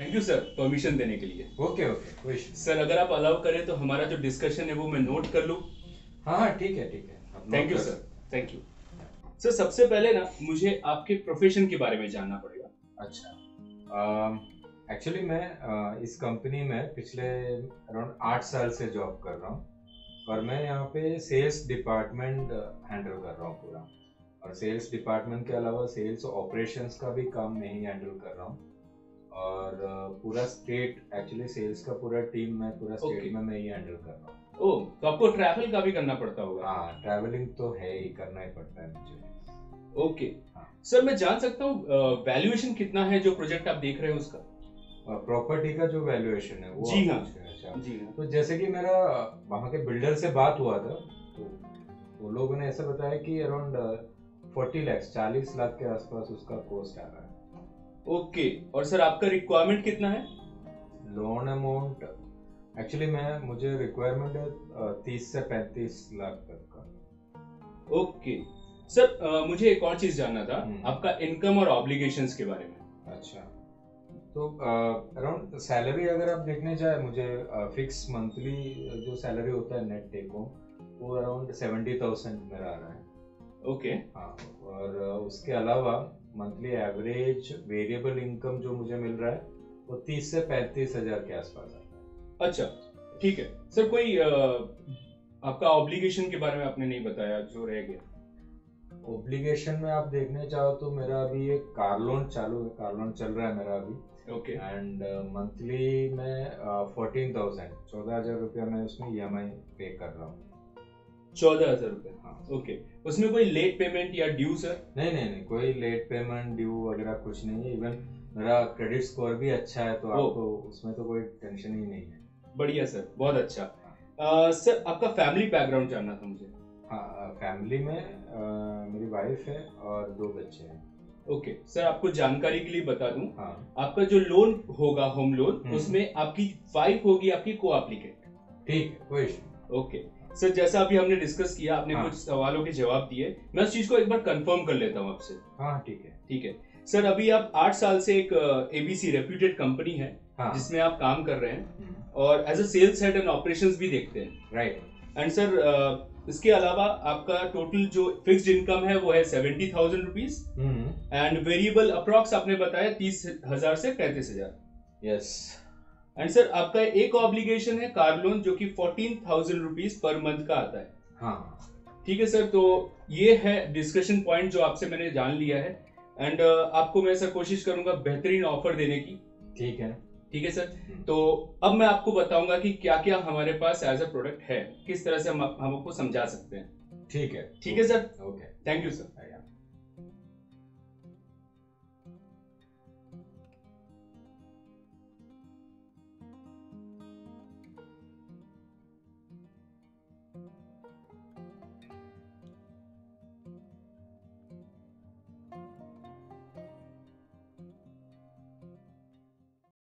Thank you sir permission देने के लिए। ओके ओके सर, अगर आप अलाउ करें तो हमारा जो डिस्कशन है वो मैं नोट कर लूं। हाँ ठीक है ठीक है, thank you sir, thank you sir. सबसे पहले ना मुझे आपके प्रोफेशन के बारे में जानना पड़ेगा। अच्छा, एक्चुअली मैं इस कंपनी में पिछले अराउंड 8 साल से जॉब कर रहा हूँ और मैं यहाँ पे सेल्स डिपार्टमेंट हैंडल कर रहा हूँ पूरा, और सेल्स डिपार्टमेंट के अलावा सेल्स ऑपरेशंस का भी काम मैं ही हैंडल कर रहा हूँ और पूरा स्टेट, एक्चुअली सेल्स का पूरा टीम मैं पूरा स्टेट में मैं ही हैंडल कर रहा हूँ। ओह, तो आपको ट्रैवल का भी करना पड़ता होगा। हाँ, ट्रैवलिंग तो है ही, करना ही पड़ता है मुझे। ओके सर, मैं जान सकता हूँ वैल्यूएशन कितना है जो प्रोजेक्ट आप देख रहे हो उसका? प्रॉपर्टी का जो वैल्यूएशन है वो? जी हाँ, जी हाँ। तो जैसे कि मेरा वहाँ के बिल्डर से बात हुआ था तो वो लोगों ने ऐसा बताया कि अराउंड 40 लाख के आसपास उसका कॉस्ट आ रहा है। ओके, और सर आपका रिक्वायरमेंट कितना है? लोन अमाउंट एक्चुअली मुझे रिक्वायरमेंट है 30 से 35 लाख तक का। ओके सर, मुझे एक और चीज जानना था, आपका इनकम और ऑब्लिगेशंस के बारे में। अच्छा, तो अराउंड सैलरी अगर आप देखने जाए, मुझे फिक्स मंथली जो सैलरी होता है नेट टेक होम वो अराउंड 70,000 मेरा आ रहा है। ओके हाँ, और उसके अलावा मंथली एवरेज वेरिएबल इनकम जो मुझे मिल रहा है वो 30 से 35 हजार के आसपास है। अच्छा ठीक है सर, कोई आपका ऑब्लिगेशन के बारे में आपने नहीं बताया जो रह गया? ऑब्लिगेशन में आप देखने चाहो तो मेरा अभी एक कार लोन चालू है, कार लोन चल रहा है मेरा अभी। ओके, एंड मंथली मैं 14,000 रुपया मैं उसमें EMI पे कर रहा हूँ। 14,000 रुपये? हाँ। ओके, उसमें कोई लेट पेमेंट या ड्यू सर? नहीं नहीं नहीं, कोई लेट पेमेंट ड्यू वगैरह कुछ नहीं है। इवन मेरा क्रेडिट स्कोर भी अच्छा है तो आपको उसमें तो कोई टेंशन ही नहीं है। बढ़िया सर, बहुत अच्छा। सर आपका फैमिली बैकग्राउंड जानना था मुझे। हाँ, फैमिली में मेरी वाइफ है और 2 बच्चे हैं। ओके सर, आपको जानकारी के लिए बता दूं, हाँ, आपका जो लोन होगा होम लोन उसमें आपकी वाइफ होगी आपकी को एप्लीकेंट। ठीक है, कोई इश्यू। ओके सर, जैसा अभी हमने डिस्कस किया, आपने कुछ सवालों के जवाब दिए, मैं उस चीज को एक बार कंफर्म कर लेता हूँ आपसे। हाँ ठीक है ठीक है सर, अभी आप 8 साल से एक ABC रेप्यूटेड कंपनी है, हाँ, जिसमें आप काम कर रहे हैं और as a sales head and operations भी देखते हैं, राइट? एंड सर इसके अलावा आपका टोटल जो फिक्स्ड इनकम है वो है 70,000 रुपीज एंड वेरिएबल अप्रॉक्स आपने बताया 30,000 से 35,000। यस, एंड सर आपका एक ऑब्लिगेशन है कार लोन जो कि 14,000 रुपीज पर मंथ का आता है। हाँ ठीक है सर, तो ये है डिस्कशन पॉइंट जो आपसे मैंने जान लिया है एंड आपको मैं सर कोशिश करूंगा बेहतरीन ऑफर देने की। ठीक है ठीक है सर, तो अब मैं आपको बताऊंगा कि क्या क्या हमारे पास एज अ प्रोडक्ट है, किस तरह से हम आपको समझा सकते हैं। ठीक है sir, okay, thank you sir.